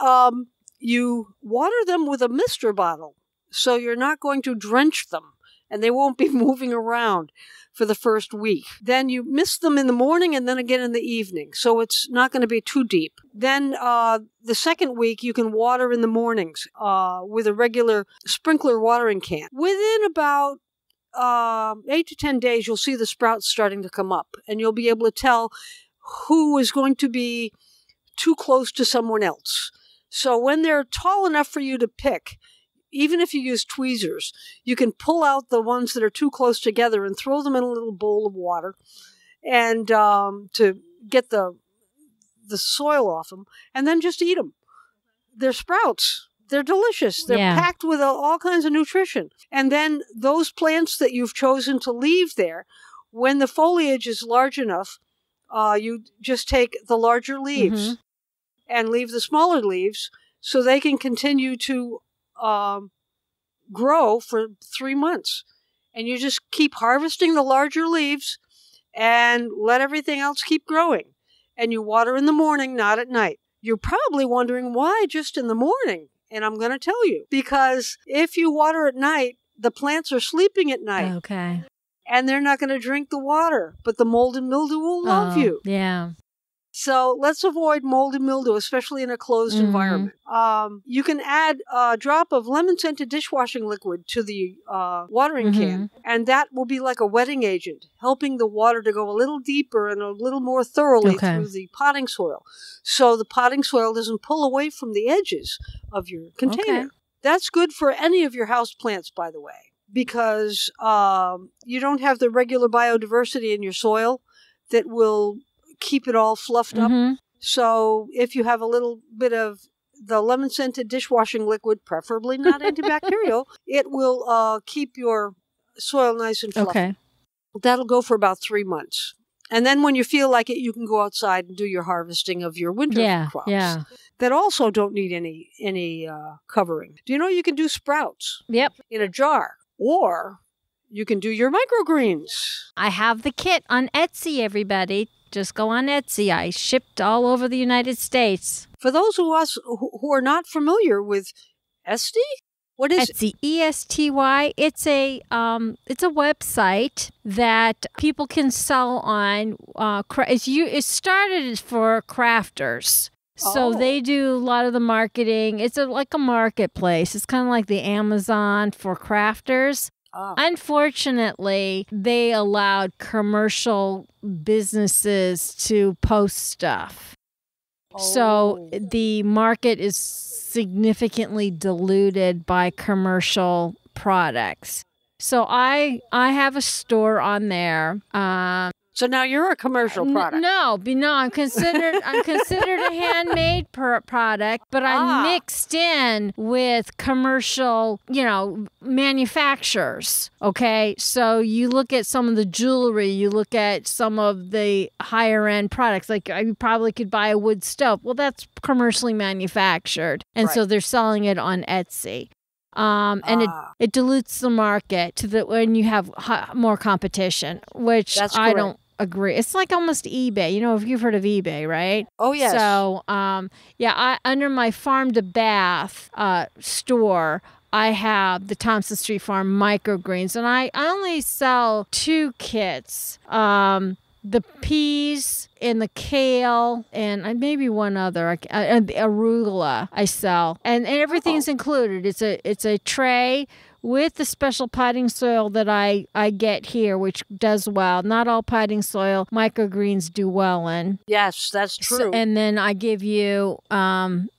you water them with a mister bottle, so you're not going to drench them, and they won't be moving around for the first week. Then you mist them in the morning and then again in the evening, so it's not going to be too deep. Then the second week, you can water in the mornings with a regular sprinkler watering can. Within about 8 to 10 days, you'll see the sprouts starting to come up, and you'll be able to tell who is going to be too close to someone else. So when they're tall enough for you to pick, even if you use tweezers, you can pull out the ones that are too close together and throw them in a little bowl of water and to get the soil off them, and then just eat them. They're sprouts. They're delicious. They're packed with all kinds of nutrition. And then those plants that you've chosen to leave there, when the foliage is large enough, you just take the larger leaves and leave the smaller leaves so they can continue to grow for 3 months. And you just keep harvesting the larger leaves and let everything else keep growing. And you water in the morning, not at night. You're probably wondering why just in the morning. And I'm going to tell you, because if you water at night, the plants are sleeping at night. Okay. And they're not going to drink the water, but the mold and mildew will love you. Yeah. So let's avoid mold and mildew, especially in a closed environment. You can add a drop of lemon-scented dishwashing liquid to the watering can, and that will be like a wetting agent, helping the water to go a little deeper and a little more thoroughly through the potting soil. So the potting soil doesn't pull away from the edges of your container. Okay. That's good for any of your house plants, by the way, because you don't have the regular biodiversity in your soil that will keep it all fluffed up. So if you have a little bit of the lemon-scented dishwashing liquid, preferably not antibacterial, it will keep your soil nice and fluffy. Okay. That'll go for about 3 months. And then when you feel like it, you can go outside and do your harvesting of your winter crops that also don't need any covering. Do you know you can do sprouts in a jar, or you can do your microgreens? I have the kit on Etsy, everybody. Just go on Etsy. I shipped all over the United States. For those of us who are not familiar with Esty, what is Etsy? E-S-T-Y. It's a website that people can sell on. It started for crafters, so they do a lot of the marketing. It's like a marketplace. It's kind of like the Amazon for crafters. Unfortunately, they allowed commercial businesses to post stuff. So the market is significantly diluted by commercial products. So I have a store on there. So now you're a commercial product. No, I'm considered a handmade product, but I'm mixed in with commercial, manufacturers. Okay, so you look at some of the jewelry, you look at some of the higher end products. Like you probably could buy a wood stove. Well, that's commercially manufactured, and so they're selling it on Etsy. And it dilutes the market to the when you have more competition, which I don't agree. It's like almost eBay. If you've heard of eBay, right? Oh yes. So under my Farm to Bath store, I have the Thompson Street Farm microgreens, and I only sell 2 kits. The peas and the kale and maybe one other, arugula I sell. And everything's included. It's a tray with the special potting soil that I get here, which does well. Not all potting soil microgreens do well in. Yes, that's true. So, and then I give you some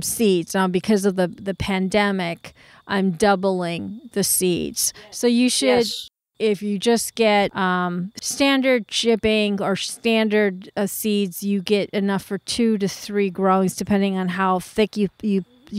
seeds. Now, because of the pandemic, I'm doubling the seeds. So you should... Yes. If you just get standard shipping or standard seeds, you get enough for 2 to 3 growings, depending on how thick you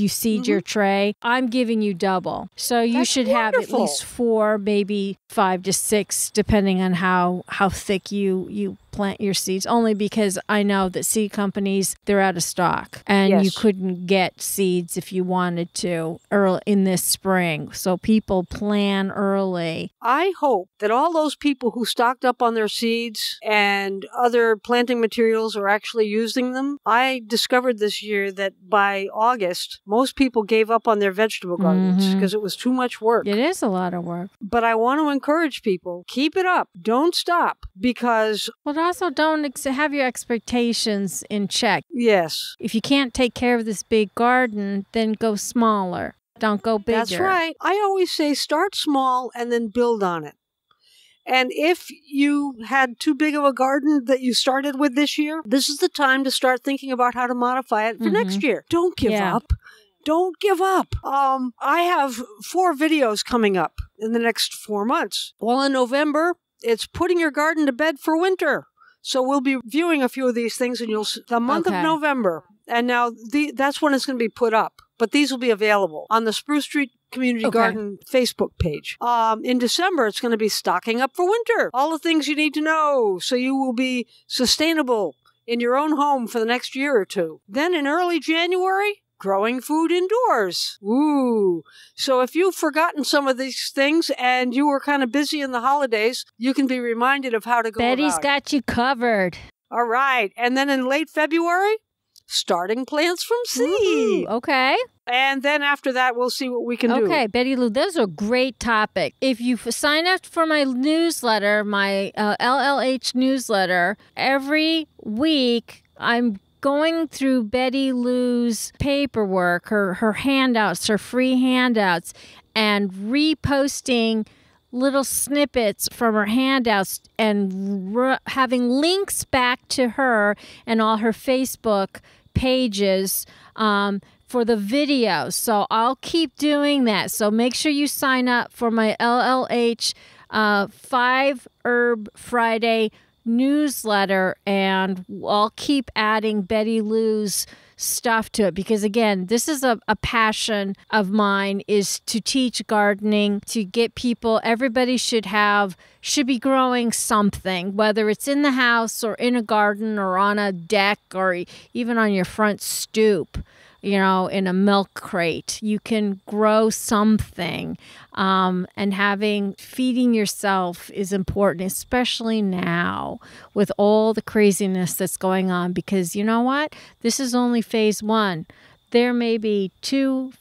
seed your tray. I'm giving you double. So you should have at least 4, maybe 5 to 6, depending on how thick you plant your seeds, only because I know that seed companies, they're out of stock, and you couldn't get seeds if you wanted to early in this spring. So people plan early. I hope that all those people who stocked up on their seeds and other planting materials are actually using them. I discovered this year that by August, most people gave up on their vegetable gardens because it was too much work. It is a lot of work. But I want to encourage people, keep it up. Don't stop, because... Well, also don't have your expectations in check. Yes. If you can't take care of this big garden, then go smaller. Don't go bigger. That's right. I always say start small and then build on it. And if you had too big of a garden that you started with this year, this is the time to start thinking about how to modify it for next year. Don't give up. Don't give up. I have 4 videos coming up in the next 4 months. Well, in November... It's putting your garden to bed for winter. So we'll be reviewing a few of these things and you'll see the month of November. And now that's when it's going to be put up. But these will be available on the Spruce Street Community Garden Facebook page. In December, it's going to be stocking up for winter. All the things you need to know so you will be sustainable in your own home for the next year or two. Then in early January... growing food indoors. Ooh. So if you've forgotten some of these things and you were kind of busy in the holidays, you can be reminded of how to go about it. Betty's got you covered. All right. And then in late February, starting plants from seed. Ooh, okay. And then after that, we'll see what we can do. Okay, Bettylou, those are great topics. If you sign up for my newsletter, my LLH newsletter, every week I'm going through Bettylou's paperwork, her handouts, her free handouts, and reposting little snippets from her handouts and having links back to her and all her Facebook pages for the videos. So I'll keep doing that. So make sure you sign up for my LLH Five Herb Friday newsletter, and I'll keep adding Bettylou's stuff to it, because again, this is a passion of mine, is to teach gardening, to get people, everybody should be growing something, whether it's in the house or in a garden or on a deck or even on your front stoop, you know, in a milk crate. You can grow something, and feeding yourself is important, especially now with all the craziness that's going on, because you know what? This is only phase one. There may be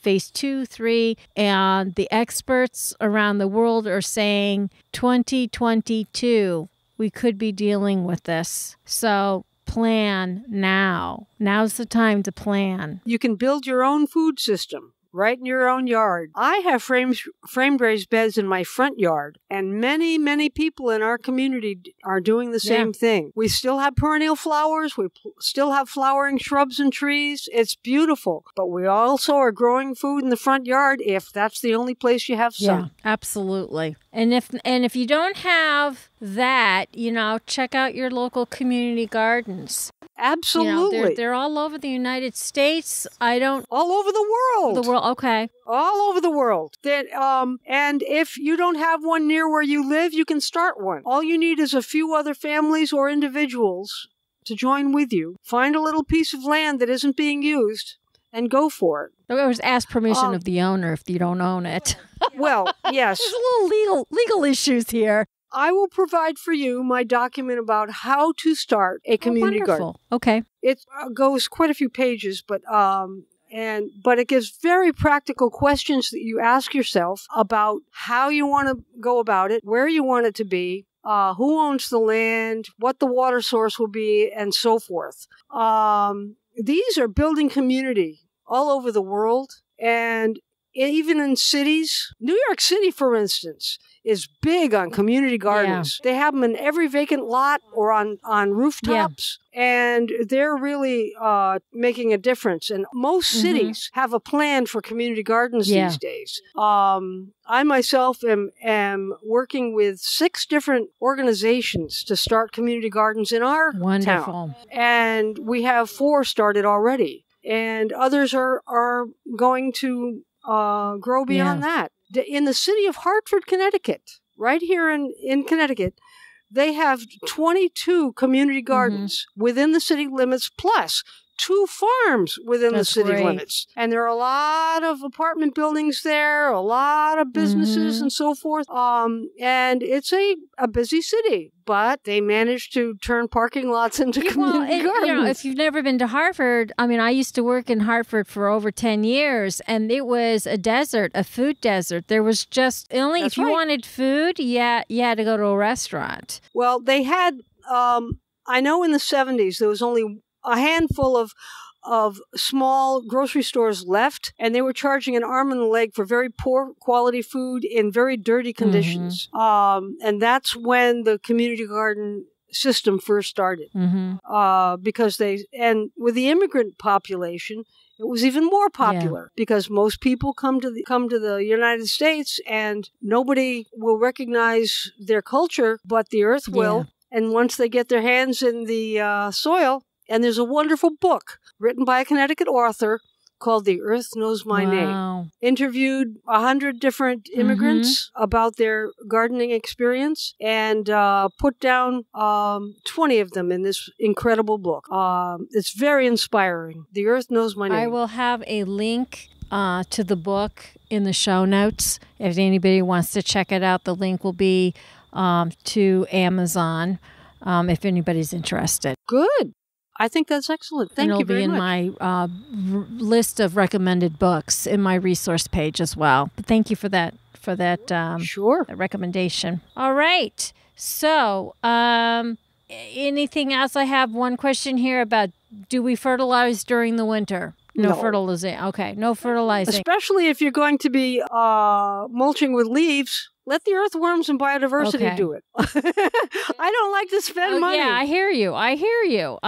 phase 2, 3, and the experts around the world are saying 2022, we could be dealing with this. So plan now. Now's the time to plan. You can build your own food system right in your own yard. I have frame-raised beds in my front yard, and many, many people in our community are doing the same thing. We still have perennial flowers. We still have flowering shrubs and trees. It's beautiful, but we also are growing food in the front yard if that's the only place you have sun. Yeah, absolutely. And if you don't have that, you know, check out your local community gardens. Absolutely. You know, they're all over the United States. All over the world. The world, okay. All over the world. And if you don't have one near where you live, you can start one. All you need is a few other families or individuals to join with you. Find a little piece of land that isn't being used and go for it. Always ask permission of the owner if you don't own it. Well, yes. There's a little legal issues here. I will provide for you my document about how to start a community garden. Okay. It goes quite a few pages, but it gives very practical questions that you ask yourself about how you want to go about it, where you want it to be, who owns the land, what the water source will be, and so forth. These are building community all over the world, and even in cities. New York City, for instance, is big on community gardens. Yeah. They have them in every vacant lot or on rooftops. Yeah. And they're really making a difference. And most cities have a plan for community gardens these days. I myself am working with 6 different organizations to start community gardens in our town. And we have 4 started already. And others are going to grow beyond that. In the city of Hartford, Connecticut, right here in Connecticut, they have 22 community gardens within the city limits, plus 2 farms within the city limits. And there are a lot of apartment buildings there, a lot of businesses and so forth. And it's a busy city, but they managed to turn parking lots into community gardens. You know, if you've never been to Hartford, I mean, I used to work in Hartford for over 10 years, and it was a desert, a food desert. There was just only if you wanted food, you had to go to a restaurant. Well, they had, I know in the 70s, there was only a handful of small grocery stores left, and they were charging an arm and a leg for very poor quality food in very dirty conditions. And that's when the community garden system first started, and with the immigrant population, it was even more popular because most people come to the United States, and nobody will recognize their culture, but the earth will. And once they get their hands in the soil. And there's a wonderful book written by a Connecticut author called The Earth Knows My Name. Interviewed 100 different immigrants about their gardening experience, and put down 20 of them in this incredible book. It's very inspiring. The Earth Knows My Name. I will have a link to the book in the show notes. If anybody wants to check it out, the link will be to Amazon if anybody's interested. Good. I think that's excellent. Thank you very much. It'll be in my list of recommended books in my resource page as well. But thank you for that that recommendation. All right. So, anything else? I have one question here about, do we fertilize during the winter? No fertilization. Okay, no fertilizing. Especially if you're going to be mulching with leaves. Let the earthworms and biodiversity do it. I don't like to spend money. Yeah, I hear you. I hear you.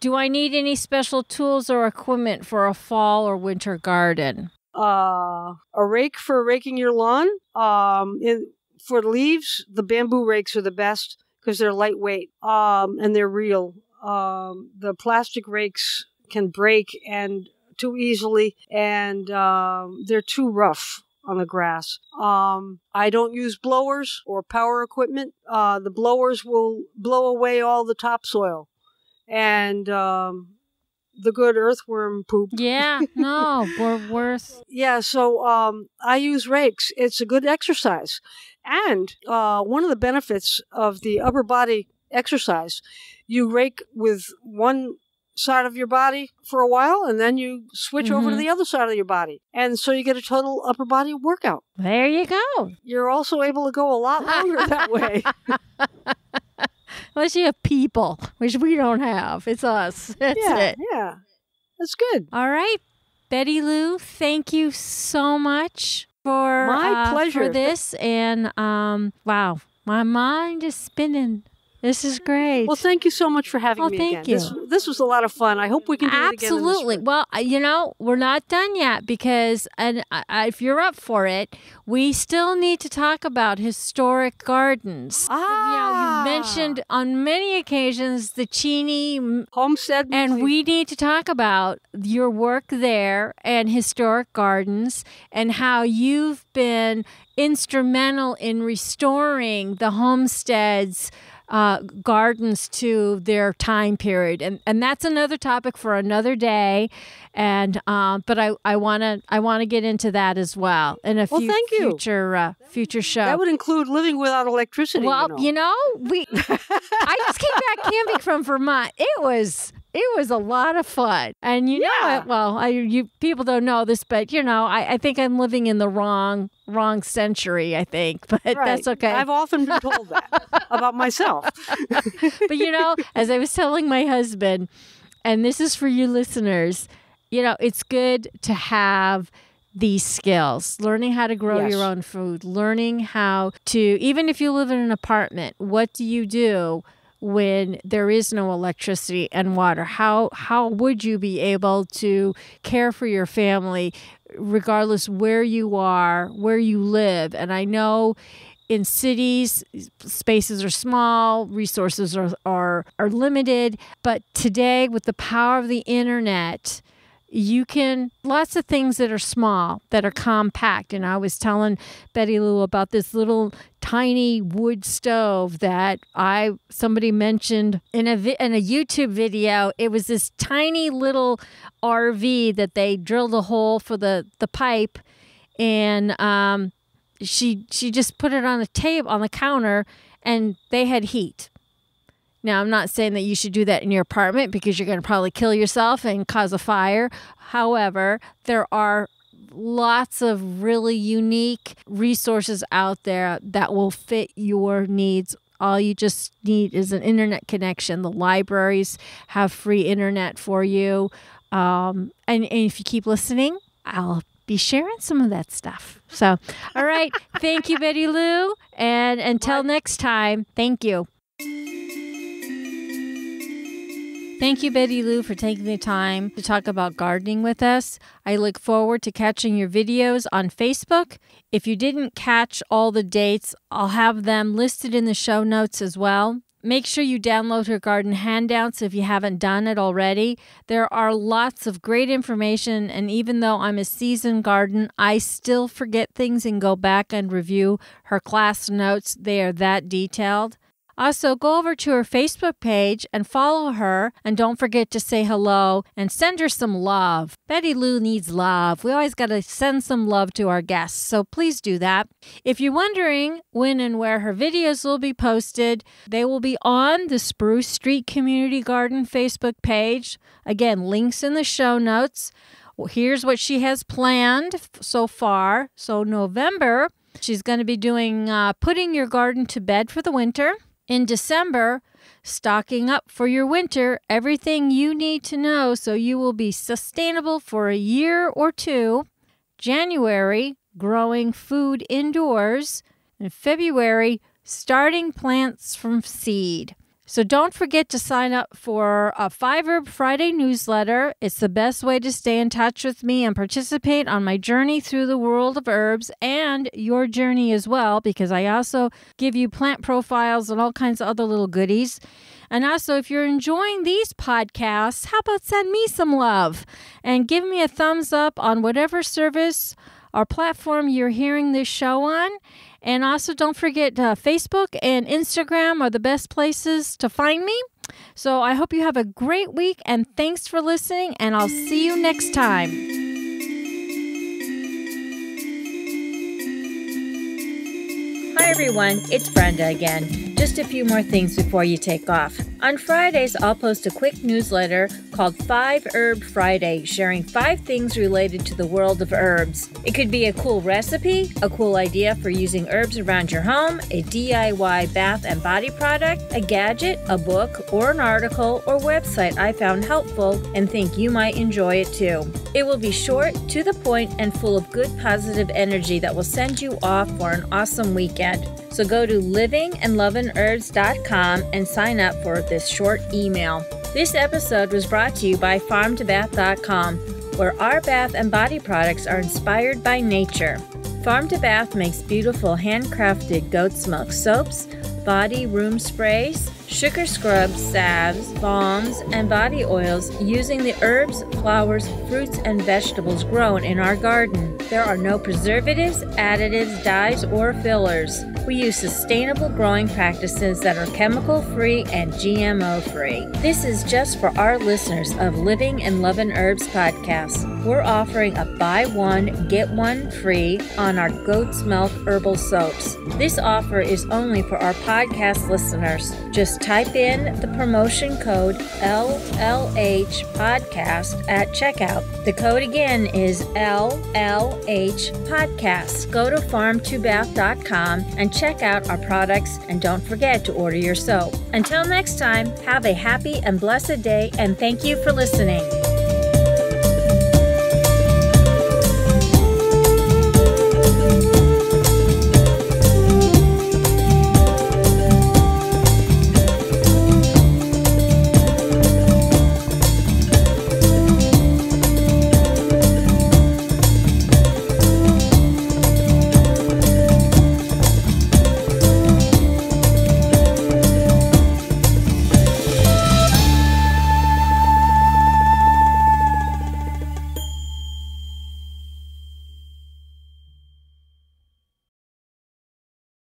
Do I need any special tools or equipment for a fall or winter garden? A rake for raking your lawn. For leaves, the bamboo rakes are the best because they're lightweight and they're real. The plastic rakes can break and too easily, and they're too rough on the grass. I don't use blowers or power equipment. The blowers will blow away all the topsoil and the good earthworm poop. Yeah, no, we're worse. Yeah, so I use rakes. It's a good exercise. And one of the benefits of the upper body exercise, you rake with one side of your body for a while, and then you switch over to the other side of your body. And so you get a total upper body workout. There you go. You're also able to go a lot longer that way. Unless you have people, which we don't have. It's us. That's it. Yeah. That's good. All right. Bettylou, thank you so much for, my pleasure. For this. And wow, my mind is spinning. This is great. Well, thank you so much for having me again. This was a lot of fun. I hope we can do it again. Absolutely. Well, you know, we're not done yet because, and if you're up for it, we still need to talk about historic gardens. Ah. You know, you've mentioned on many occasions the Cheney Homestead Museum. And we need to talk about your work there and historic gardens and how you've been instrumental in restoring the homesteads gardens to their time period, and that's another topic for another day, and but I want to get into that as well in a future show. That would include living without electricity. Well, you know I just came back camping from Vermont. It was a lot of fun, and you know, well, you people don't know this, but you know, I think I'm living in the wrong century, I think, but that's okay. I've often been told that about myself. But you know, as I was telling my husband, and this is for you listeners, you know, it's good to have these skills, learning how to grow your own food, learning how to, even if you live in an apartment, what do you do when there is no electricity and water? How would you be able to care for your family regardless where you are, where you live? And I know in cities, spaces are small, resources are limited, but today with the power of the internet, you can, lots of things that are small, that are compact. And I was telling Bettylou about this little tiny wood stove that somebody mentioned in a YouTube video. It was this tiny little RV that they drilled a hole for the pipe, and she just put it on the table, on the counter, and they had heat. Now, I'm not saying that you should do that in your apartment because you're going to probably kill yourself and cause a fire. However, there are lots of really unique resources out there that will fit your needs. All you just need is an internet connection. The libraries have free internet for you. And if you keep listening, I'll be sharing some of that stuff. So, all right. Thank you, Bettylou. And until next time, thank you. Thank you, Bettylou, for taking the time to talk about gardening with us. I look forward to catching your videos on Facebook. If you didn't catch all the dates, I'll have them listed in the show notes as well. Make sure you download her garden handouts if you haven't done it already. There are lots of great information, and even though I'm a seasoned gardener, I still forget things and go back and review her class notes. They are that detailed. Also, go over to her Facebook page and follow her, and don't forget to say hello and send her some love. Bettylou needs love. We always got to send some love to our guests, so please do that. If you're wondering when and where her videos will be posted, they will be on the Spruce Street Community Garden Facebook page. Again, links in the show notes. Well, here's what she has planned so far. So November, she's going to be doing putting your garden to bed for the winter. In December, stocking up for your winter, everything you need to know so you will be sustainable for a year or two. January, growing food indoors. And February, starting plants from seed. So don't forget to sign up for a Five Herb Friday newsletter. It's the best way to stay in touch with me and participate on my journey through the world of herbs and your journey as well, because I also give you plant profiles and all kinds of other little goodies. And also, if you're enjoying these podcasts, how about send me some love and give me a thumbs up on whatever service or platform you're hearing this show on. And also, don't forget Facebook and Instagram are the best places to find me. So I hope you have a great week, and thanks for listening, and I'll see you next time. Hi everyone, it's Brenda again. Just a few more things before you take off. On Fridays, I'll post a quick newsletter called Five Herb Friday, sharing 5 things related to the world of herbs. It could be a cool recipe, a cool idea for using herbs around your home, a DIY bath and body product, a gadget, a book, or an article or website I found helpful and think you might enjoy it too. It will be short, to the point, and full of good positive energy that will send you off for an awesome weekend. So go to livingandlovinherbs.com and sign up for this short email. This episode was brought to you by farmtobath.com, where our bath and body products are inspired by nature. Farm to Bath makes beautiful handcrafted goat's milk soaps, body room sprays, sugar scrubs, salves, balms, and body oils using the herbs, flowers, fruits, and vegetables grown in our garden. There are no preservatives, additives, dyes, or fillers. We use sustainable growing practices that are chemical-free and GMO-free. This is just for our listeners of Living and Lovin Herbs podcast. We're offering a buy one, get one free on our goat's milk herbal soaps. This offer is only for our podcast listeners. Just type in the promotion code LLH podcast at checkout. The code again is LLH podcast. Go to farmtobath.com and check out our products, and don't forget to order your soap. Until next time, have a happy and blessed day, and thank you for listening.